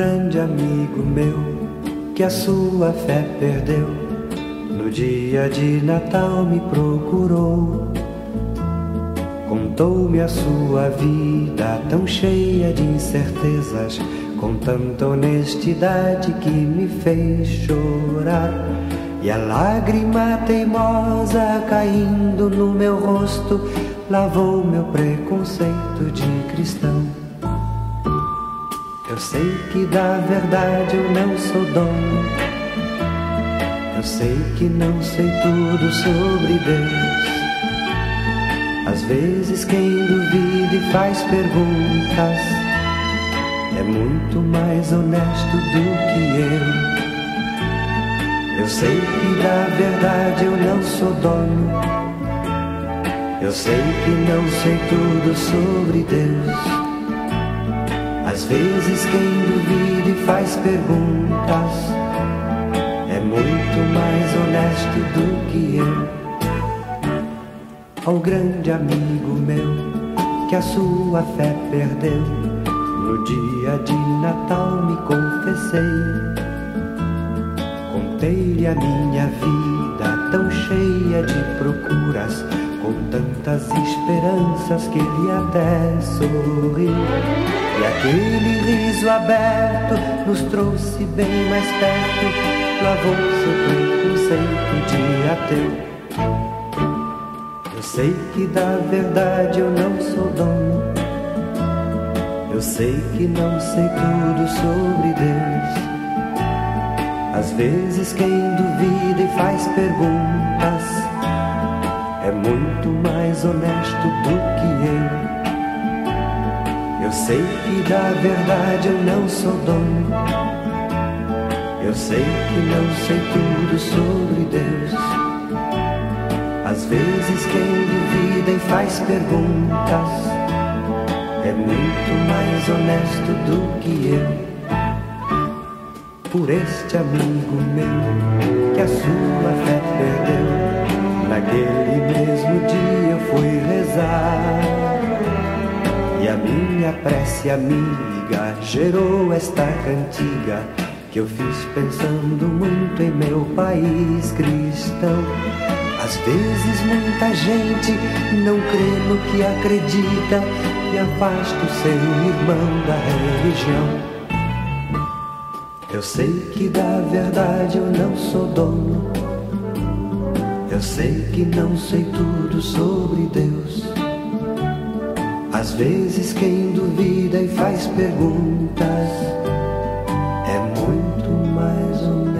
grande amigo meu que a sua fé perdeu, no dia de Natal me procurou. Contou-me a sua vida tão cheia de incertezas, com tanta honestidade que me fez chorar. E a lágrima teimosa caindo no meu rosto lavou meu preconceito de cristão. Eu sei que da verdade eu não sou dono, eu sei que não sei tudo sobre Deus. Às vezes quem duvida e faz perguntas é muito mais honesto do que eu. Eu sei que da verdade eu não sou dono, eu sei que não sei tudo sobre Deus. Às vezes quem duvida e faz perguntas é muito mais honesto do que eu. Ó grande amigo meu que a sua fé perdeu, no dia de Natal me confessei. Contei-lhe a minha vida tão cheia de procuras, com tantas esperanças que ele até sorriu. E aquele riso aberto nos trouxe bem mais perto, lavou seu preconceito de ateu. Eu sei que da verdade eu não sou dono, eu sei que não sei tudo sobre Deus. Às vezes quem duvida e faz perguntas é muito mais honesto do que eu. Eu sei que da verdade eu não sou dono, eu sei que não sei tudo sobre Deus. Às vezes quem duvida e faz perguntas é muito mais honesto do que eu. Por este amigo meu que a sua fé perdeu, naquele mesmo dia eu fui rezar. E a minha prece amiga gerou esta cantiga, que eu fiz pensando muito em meu país cristão. Às vezes muita gente não crê no que acredita e afasta o seu irmão da religião. Eu sei que da verdade eu não sou dono, eu sei que não sei tudo sobre Deus. Às vezes quem duvida e faz perguntas é muito mais honesto.